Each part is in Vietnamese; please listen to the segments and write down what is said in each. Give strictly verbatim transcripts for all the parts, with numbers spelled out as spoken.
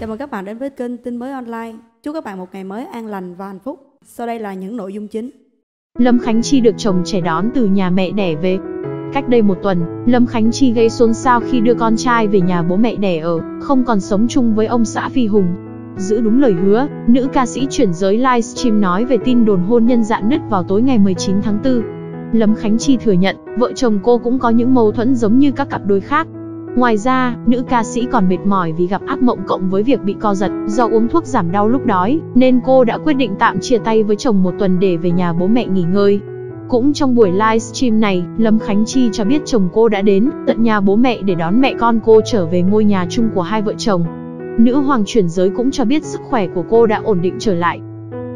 Chào mừng các bạn đến với kênh Tin Mới Online. Chúc các bạn một ngày mới an lành và hạnh phúc. Sau đây là những nội dung chính. Lâm Khánh Chi được chồng trẻ đón từ nhà mẹ đẻ về. Cách đây một tuần, Lâm Khánh Chi gây xôn xao khi đưa con trai về nhà bố mẹ đẻ ở, không còn sống chung với ông xã Phi Hùng. Giữ đúng lời hứa, nữ ca sĩ chuyển giới livestream nói về tin đồn hôn nhân rạn nứt vào tối ngày mười chín tháng tư. Lâm Khánh Chi thừa nhận, vợ chồng cô cũng có những mâu thuẫn giống như các cặp đôi khác. Ngoài ra, nữ ca sĩ còn mệt mỏi vì gặp ác mộng cộng với việc bị co giật, do uống thuốc giảm đau lúc đói, nên cô đã quyết định tạm chia tay với chồng một tuần để về nhà bố mẹ nghỉ ngơi. Cũng trong buổi livestream này, Lâm Khánh Chi cho biết chồng cô đã đến tận nhà bố mẹ để đón mẹ con cô trở về ngôi nhà chung của hai vợ chồng. Nữ hoàng chuyển giới cũng cho biết sức khỏe của cô đã ổn định trở lại.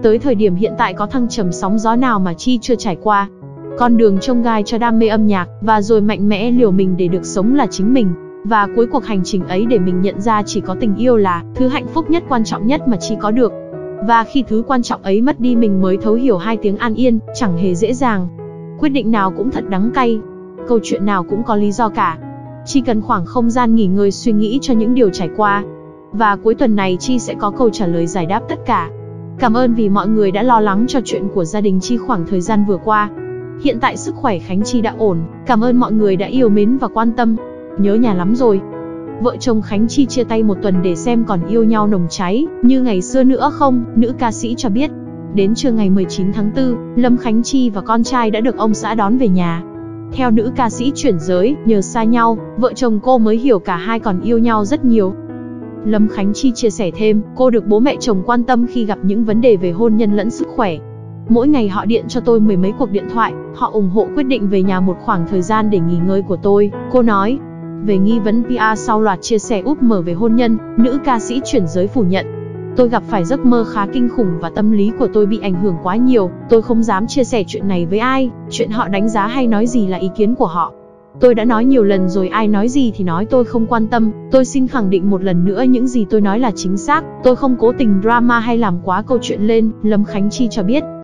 Tới thời điểm hiện tại có thăng trầm sóng gió nào mà Chi chưa trải qua. Con đường chông gai cho đam mê âm nhạc và rồi mạnh mẽ liều mình để được sống là chính mình. Và cuối cuộc hành trình ấy để mình nhận ra chỉ có tình yêu là thứ hạnh phúc nhất, quan trọng nhất mà Chi có được. Và khi thứ quan trọng ấy mất đi, mình mới thấu hiểu hai tiếng an yên chẳng hề dễ dàng. Quyết định nào cũng thật đắng cay, câu chuyện nào cũng có lý do cả. Chi cần khoảng không gian nghỉ ngơi suy nghĩ cho những điều trải qua. Và cuối tuần này Chi sẽ có câu trả lời giải đáp tất cả. Cảm ơn vì mọi người đã lo lắng cho chuyện của gia đình Chi khoảng thời gian vừa qua. Hiện tại sức khỏe Khánh Chi đã ổn. Cảm ơn mọi người đã yêu mến và quan tâm. Nhớ nhà lắm rồi. Vợ chồng Khánh Chi chia tay một tuần để xem còn yêu nhau nồng cháy như ngày xưa nữa không, nữ ca sĩ cho biết. Đến trưa ngày mười chín tháng tư, Lâm Khánh Chi và con trai đã được ông xã đón về nhà. Theo nữ ca sĩ chuyển giới, nhờ xa nhau, vợ chồng cô mới hiểu cả hai còn yêu nhau rất nhiều. Lâm Khánh Chi chia sẻ thêm, cô được bố mẹ chồng quan tâm khi gặp những vấn đề về hôn nhân lẫn sức khỏe. Mỗi ngày họ điện cho tôi mười mấy cuộc điện thoại, họ ủng hộ quyết định về nhà một khoảng thời gian để nghỉ ngơi của tôi, cô nói. Về nghi vấn pê rờ sau loạt chia sẻ úp mở về hôn nhân, nữ ca sĩ chuyển giới phủ nhận. Tôi gặp phải giấc mơ khá kinh khủng và tâm lý của tôi bị ảnh hưởng quá nhiều, tôi không dám chia sẻ chuyện này với ai, chuyện họ đánh giá hay nói gì là ý kiến của họ. Tôi đã nói nhiều lần rồi, ai nói gì thì nói, tôi không quan tâm, tôi xin khẳng định một lần nữa những gì tôi nói là chính xác, tôi không cố tình drama hay làm quá câu chuyện lên, Lâm Khánh Chi cho biết.